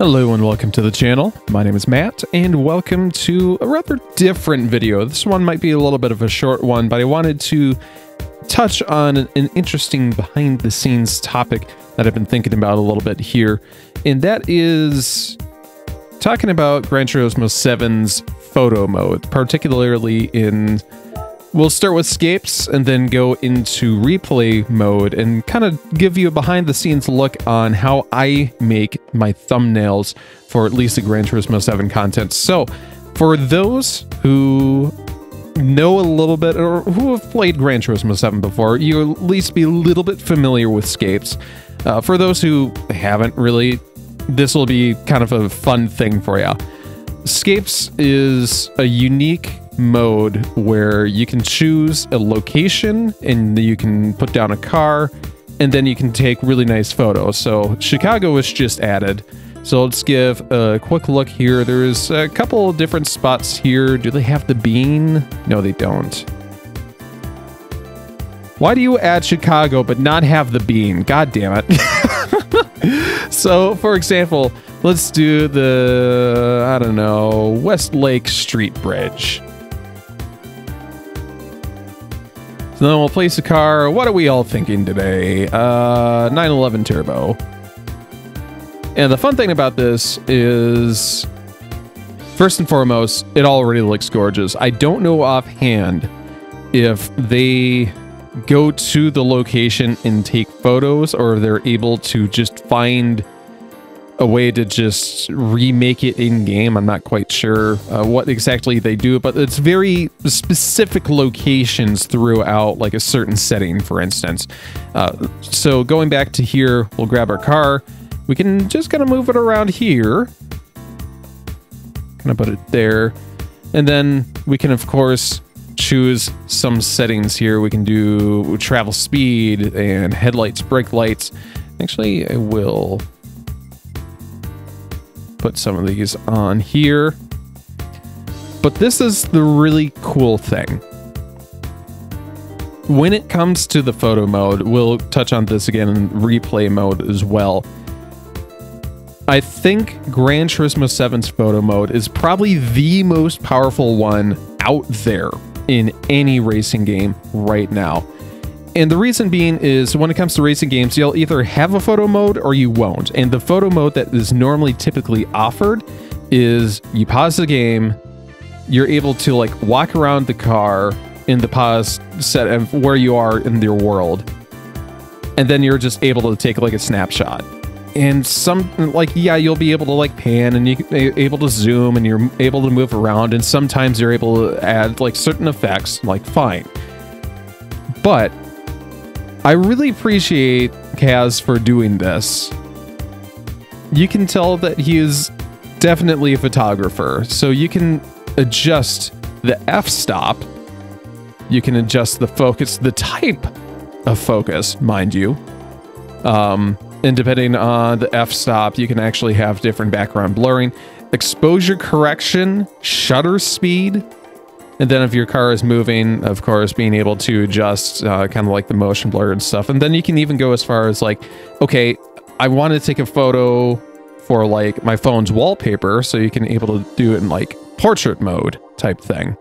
Hello and welcome to the channel. My name is Matt and welcome to a rather different video. This one might be a little bit of a short one, but I wanted to touch on an interesting behind the scenes topic that I've been thinking about a little bit here. And that is talking about Gran Turismo 7's photo mode, particularly in, we'll start with Scapes and then go into replay mode and kind of give you a behind the scenes look on how I make my thumbnails for at least the Gran Turismo 7 content. So for those who know a little bit or who have played Gran Turismo 7 before, you'll at least be a little bit familiar with Scapes. For those who haven't really, this will be kind of a fun thing for you. Scapes is a unique mode where you can choose a location and you can put down a car and then you can take really nice photos. So Chicago was just added. So let's give a quick look here. There's a couple of different spots here. Do they have the bean? No, they don't. Why do you add Chicago but not have the bean? God damn it. So for example, let's do the, I don't know, West Lake Street Bridge. So then we'll place a car. What are we all thinking today? 911 Turbo. And the fun thing about this is, first and foremost, it already looks gorgeous. I don't know offhand if they go to the location and take photos or they're able to just find a way to just remake it in game. I'm not quite sure what exactly they do, but it's very specific locations throughout like a certain setting, for instance. So going back to here, we'll grab our car. We can just kind of move it around here. Kind of put it there. And then we can of course choose some settings here. We can do travel speed and headlights, brake lights. Actually, I will put some of these on here, but this is the really cool thing. When it comes to the photo mode, we'll touch on this again in replay mode as well. I think Gran Turismo 7's photo mode is probably the most powerful one out there in any racing game right now. And the reason being is when it comes to racing games, you'll either have a photo mode or you won't. And the photo mode that is normally typically offered is you pause the game, you're able to like walk around the car in the pause set of where you are in your world. And then you're just able to take like a snapshot. And some like, yeah, you'll be able to like pan and you're able to zoom and you're able to move around. And sometimes you're able to add like certain effects, like fine. But I really appreciate Kaz for doing this. You can tell that he is definitely a photographer. So you can adjust the f-stop. You can adjust the focus, the type of focus, mind you. And depending on the f-stop, you can actually have different background blurring, exposure correction, shutter speed. And then if your car is moving, of course, being able to adjust kind of like the motion blur and stuff. And then you can even go as far as like, okay, I want to take a photo for like my phone's wallpaper. So you can able to do it in like portrait mode type thing.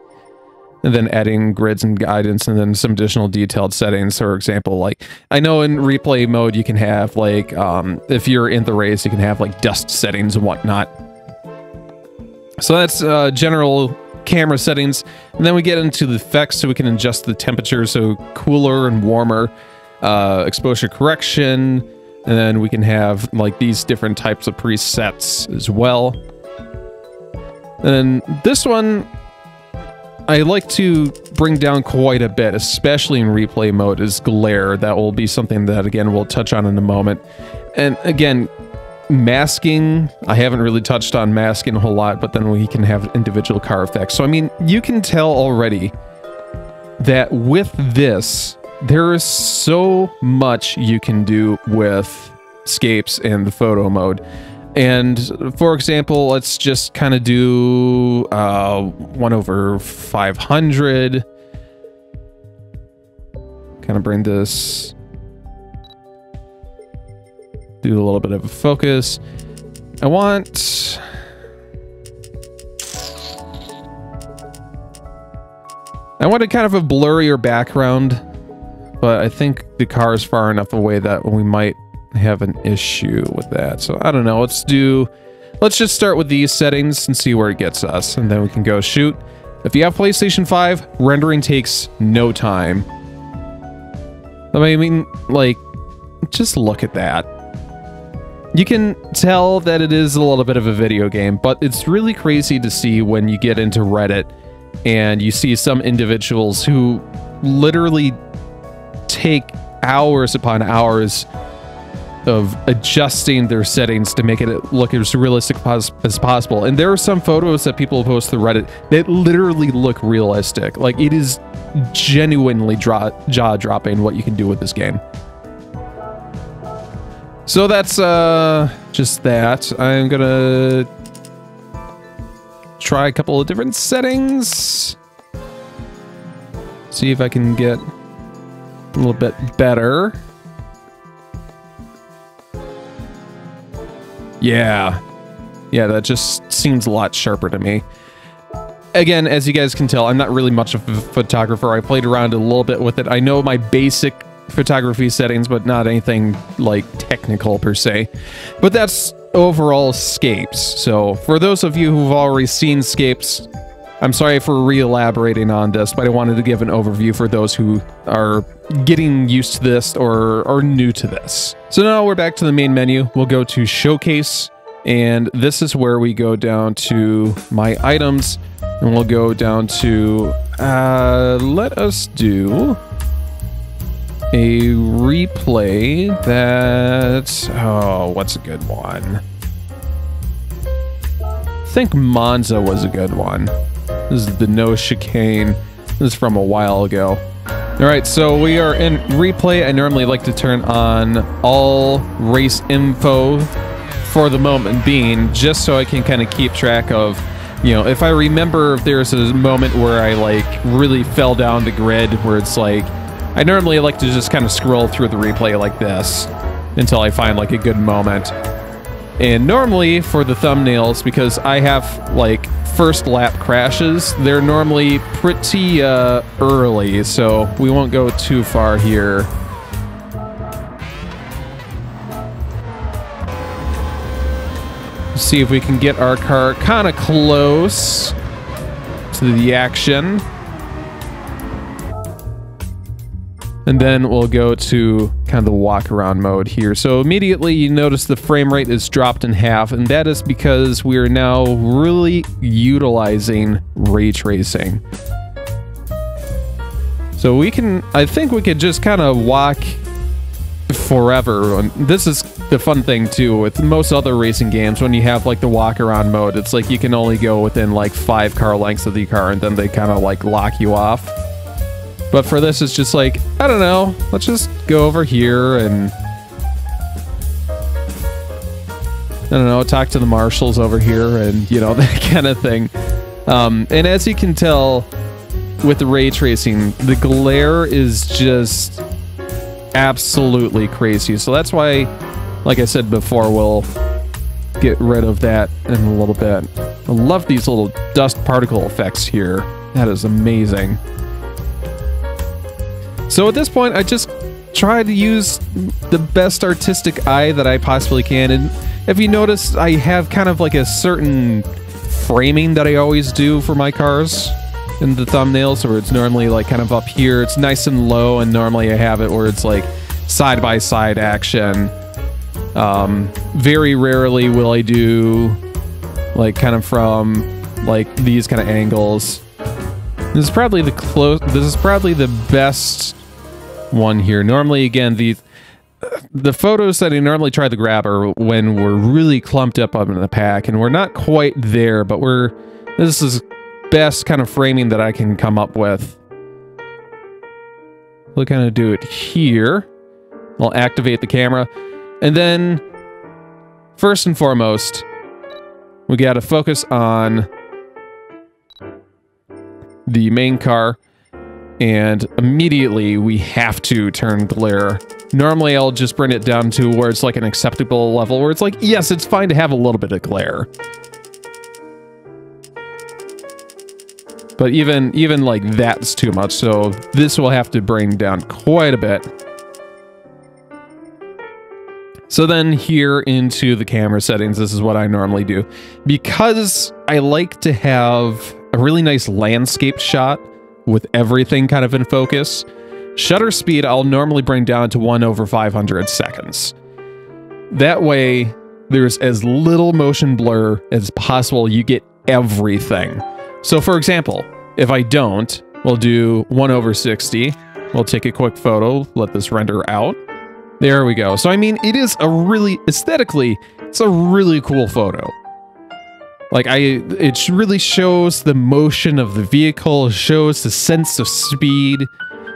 And then adding grids and guidance and then some additional detailed settings. For example, like I know in replay mode, you can have like, if you're in the race, you can have like dust settings and whatnot. So that's general camera settings, and then we get into the effects, so we can adjust the temperature, so cooler and warmer, exposure correction, and then we can have like these different types of presets as well. And then this one I like to bring down quite a bit, especially in replay mode, is glare. That will be something that again we'll touch on in a moment. And again, masking, I haven't really touched on masking a whole lot, but then we can have individual car effects. So, I mean, you can tell already that with this, there is so much you can do with Scapes and the photo mode. And for example, let's just kind of do 1/500. Kind of bring this, do a little bit of a focus. I want... I wanted kind of a blurrier background, but I think the car is far enough away that we might have an issue with that. So I don't know. Let's just start with these settings and see where it gets us, and then we can go shoot. If you have PlayStation 5, rendering takes no time. I mean, like, just look at that. You can tell that it is a little bit of a video game, but it's really crazy to see when you get into Reddit and you see some individuals who literally take hours upon hours of adjusting their settings to make it look as realistic as possible. And there are some photos that people post to Reddit that literally look realistic. Like, it is genuinely jaw-dropping what you can do with this game. So that's just that. I'm gonna try a couple of different settings. See if I can get a little bit better. Yeah. Yeah, that just seems a lot sharper to me. Again, as you guys can tell, I'm not really much of a photographer. I played around a little bit with it. I know my basic photography settings, but not anything like technical per se. But that's overall Scapes. So for those of you who've already seen Scapes, I'm sorry for re-elaborating on this, but I wanted to give an overview for those who are getting used to this or are new to this. So now we're back to the main menu. We'll go to Showcase, and this is where we go down to My Items, and we'll go down to let us do a replay that, oh, what's a good one? I think Monza was a good one. This is the no chicane. This is from a while ago. All right, so we are in replay. I normally like to turn on all race info for the moment being, just so I can kind of keep track of, you know, if I remember if there's a moment where I like really fell down the grid where it's like, I normally like to just kind of scroll through the replay like this until I find like a good moment. And normally for the thumbnails, because I have like first lap crashes, they're normally pretty early, so we won't go too far here. Let's see if we can get our car kind of close to the action. And then we'll go to kind of the walk around mode here. So immediately you notice the frame rate is dropped in half, and that is because we are now really utilizing ray tracing. So we can, I think we could just kind of walk forever. And this is the fun thing too with most other racing games. When you have like the walk around mode, it's like you can only go within like 5 car lengths of the car, and then they kind of like lock you off. But for this, it's just like, I don't know, let's just go over here and... I don't know, talk to the marshals over here and, you know, that kind of thing. And as you can tell, with the ray tracing, the glare is just absolutely crazy. So that's why, like I said before, we'll get rid of that in a little bit. I love these little dust particle effects here. That is amazing. So at this point, I just try to use the best artistic eye that I possibly can. And if you notice, I have kind of like a certain framing that I always do for my cars in the thumbnails, where it's normally like kind of up here. It's nice and low, and normally I have it where it's like side-by-side action. Very rarely will I do like kind of from like these kind of angles. This is probably the best one here. Normally, again, the photos that I normally try to grab are when we're really clumped up in the pack, and we're not quite there, but we're... This is best kind of framing that I can come up with. We'll kind of do it here. I'll activate the camera. And then, first and foremost, we got to focus on the main car, and immediately we have to turn glare Normally, I'll just bring it down to where it's like an acceptable level, where it's like, yes, it's fine to have a little bit of glare. But even like that's too much, so this will have to bring down quite a bit. So then here into the camera settings, this is what I normally do. Because I like to have a really nice landscape shot with everything kind of in focus, shutter speed I'll normally bring down to 1/500 seconds. That way, there's as little motion blur as possible. You get everything. So for example, if I don't, we'll do 1/60. We'll take a quick photo, let this render out. There we go. So I mean, it is a really, aesthetically, it's a really cool photo. Like it really shows the motion of the vehicle, shows the sense of speed.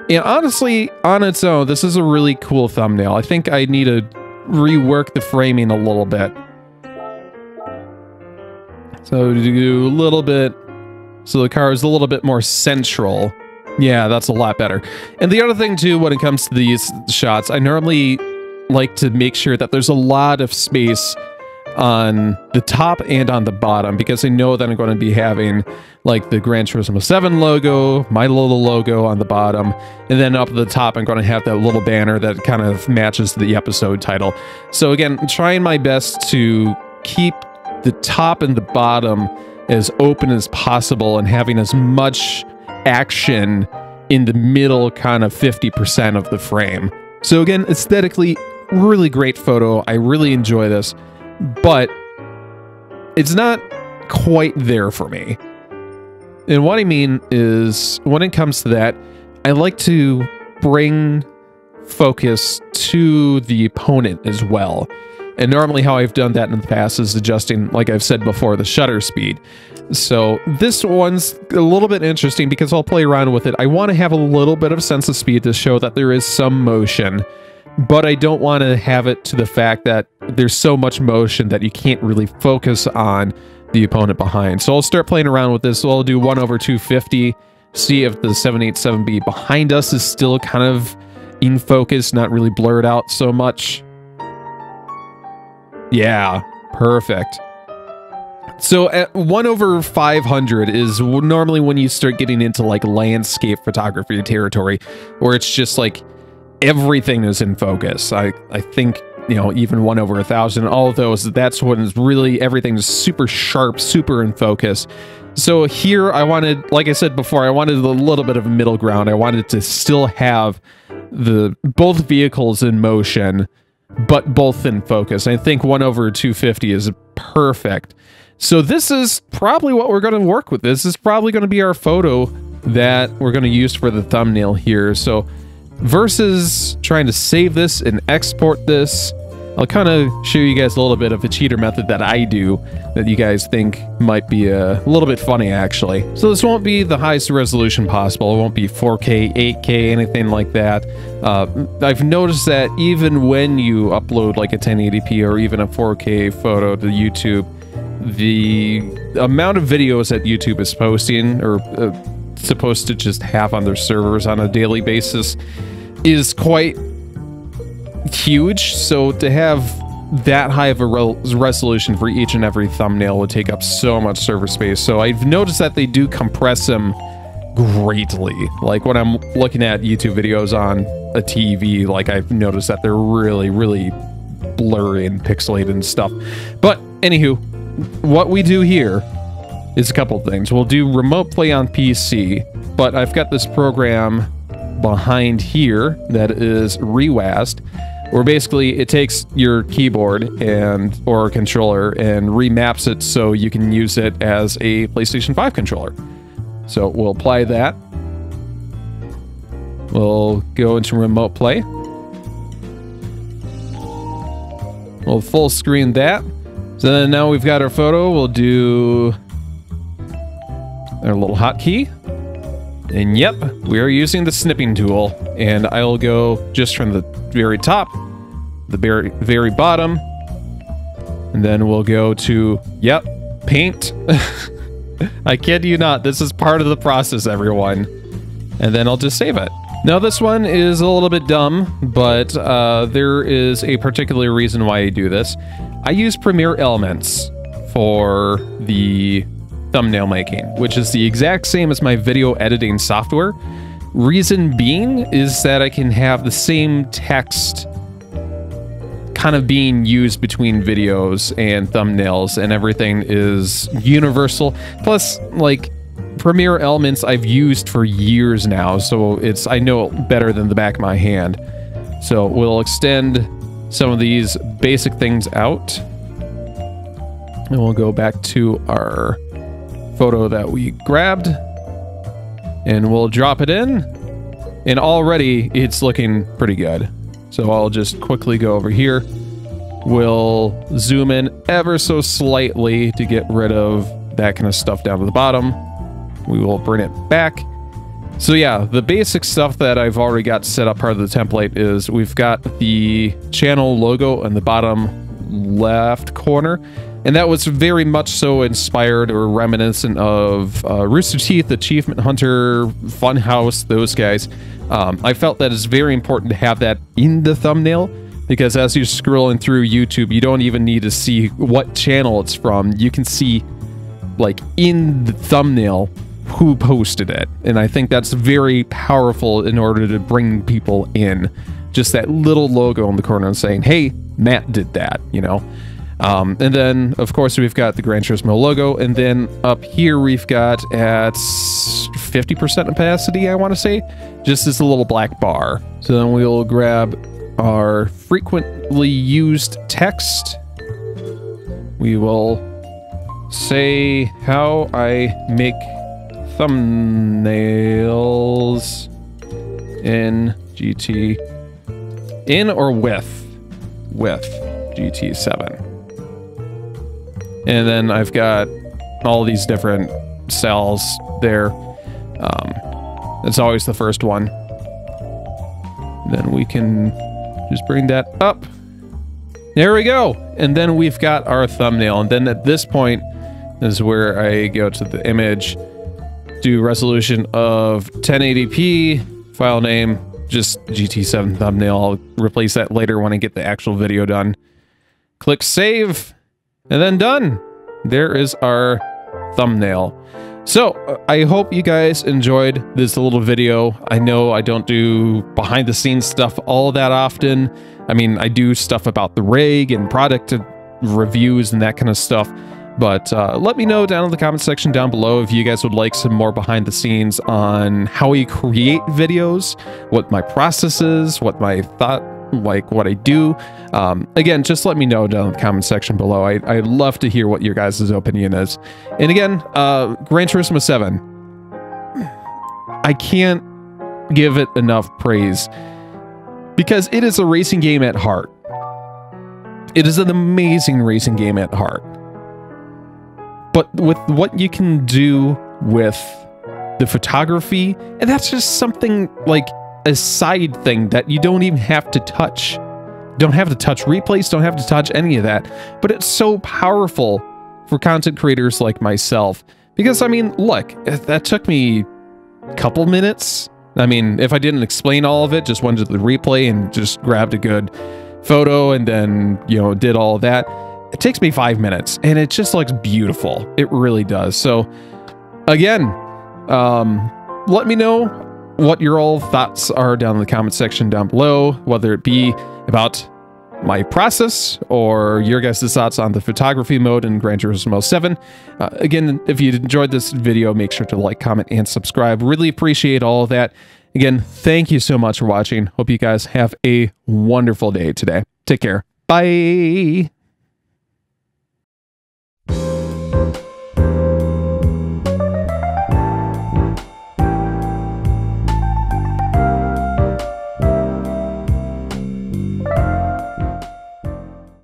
And honestly, on its own, this is a really cool thumbnail. I think I need to rework the framing a little bit. So do a little bit, so the car is a little bit more central. Yeah, that's a lot better. And the other thing, too, when it comes to these shots, I normally like to make sure that there's a lot of space on the top and on the bottom, because I know that I'm going to be having, like, the Gran Turismo 7 logo, my little logo on the bottom, and then up at the top, I'm going to have that little banner that kind of matches the episode title. So, again, I'm trying my best to keep the top and the bottom as open as possible and having as much action in the middle, kind of 50% of the frame. So again, aesthetically, really great photo. I really enjoy this, but it's not quite there for me. And what I mean is, when it comes to that, I like to bring focus to the opponent as well. And normally how I've done that in the past is adjusting, like I've said before, the shutter speed. So this one's a little bit interesting because I'll play around with it. I want to have a little bit of sense of speed to show that there is some motion, but I don't want to have it to the fact that there's so much motion that you can't really focus on the opponent behind. So I'll start playing around with this. So I'll do 1/250, see if the 787B behind us is still kind of in focus, not really blurred out so much. Yeah, perfect. So at 1/500 is normally when you start getting into like landscape photography territory, where it's just like everything is in focus. I think, you know, even 1/1000, all of those, that's when it's really everything's super sharp, super in focus. So here I wanted, like I said before, I wanted a little bit of a middle ground. I wanted to still have the both vehicles in motion, but both in focus. I think 1/250 is perfect. So this is probably what we're going to work with. This is probably going to be our photo that we're going to use for the thumbnail here. So versus trying to save this and export this, I'll kind of show you guys a little bit of a cheater method that I do that you guys think might be a little bit funny, actually. So this won't be the highest resolution possible. It won't be 4K, 8K, anything like that. I've noticed that even when you upload like a 1080p or even a 4K photo to YouTube, the amount of videos that YouTube is posting or supposed to just have on their servers on a daily basis is quite huge. So to have that high of a resolution for each and every thumbnail would take up so much server space. So I've noticed that they do compress them greatly. Like when I'm looking at YouTube videos on a TV, like I've noticed that they're really, really blurry and pixelated and stuff. But anywho, what we do here is a couple of things. We'll do remote play on PC, but I've got this program behind here that is ReWASD, where basically it takes your keyboard and or controller and remaps it so you can use it as a PlayStation 5 controller. So we'll apply that. We'll go into remote play. We'll full screen that. So then now we've got our photo. We'll do our little hotkey. And yep, we are using the snipping tool. And I'll go just from the very top, the very bottom. And then we'll go to, yep, paint. I kid you not, this is part of the process, everyone. And then I'll just save it. Now this one is a little bit dumb, but there is a particular reason why I do this. I use Premiere Elements for the thumbnail making, which is the exact same as my video editing software. Reason being is that I can have the same text kind of being used between videos and thumbnails, and everything is universal. Plus, like, Premiere Elements I've used for years now, so it's, I know it better than the back of my hand. So we'll extend some of these basic things out, and we'll go back to our photo that we grabbed, and we'll drop it in, and already it's looking pretty good. So I'll just quickly go over here. We'll zoom in ever so slightly to get rid of that kind of stuff down to the bottom. We will bring it back. So yeah, the basic stuff that I've already got set up, part of the template, is we've got the channel logo in the bottom left corner. And that was very much so inspired or reminiscent of Rooster Teeth, Achievement Hunter, Funhouse, those guys. I felt that it's very important to have that in the thumbnail, because as you're scrolling through YouTube, you don't even need to see what channel it's from. You can see, like, in the thumbnail who posted it. And I think that's very powerful in order to bring people in. Just that little logo in the corner and saying, hey, Matt did that, you know? And then, of course, we've got the Gran Turismo logo, and then up here we've got at 50% opacity, I want to say, just this little black bar. So then we'll grab our frequently used text. We will say how I make thumbnails in GT, in or with GT7. And then I've got all these different cells there. It's always the first one. Then we can just bring that up. There we go. And then we've got our thumbnail. And then at this point is where I go to the image, do resolution of 1080p, file name, just GT7 thumbnail. I'll replace that later when I get the actual video done. Click save. And then done. There is our thumbnail. So I hope you guys enjoyed this little video. I know I don't do behind the scenes stuff all that often. I mean, I do stuff about the rig and product reviews and that kind of stuff. But let me know down in the comment section down below if you guys would like some more behind the scenes on how we create videos, what my process is, what my thought like what I do. Again, just let me know down in the comment section below. I'd love to hear what your guys' opinion is. And again, Gran Turismo 7. I can't give it enough praise because it is a racing game at heart. It is an amazing racing game at heart. But with what you can do with the photography, and that's just something like a side thing that you don't even have to touch. Don't have to touch replays, don't have to touch any of that. But it's so powerful for content creators like myself. Because, I mean, look, that took me a couple minutes. I mean, if I didn't explain all of it, just went to the replay and just grabbed a good photo and then, you know, did all of that. It takes me 5 minutes and it just looks beautiful. It really does. So, again, let me know what your all thoughts are down in the comment section down below, whether it be about my process or your guys' thoughts on the photography mode in Gran Turismo 7. Again, if you enjoyed this video, make sure to like, comment, and subscribe. Really appreciate all of that. Again, thank you so much for watching. Hope you guys have a wonderful day today. Take care. Bye.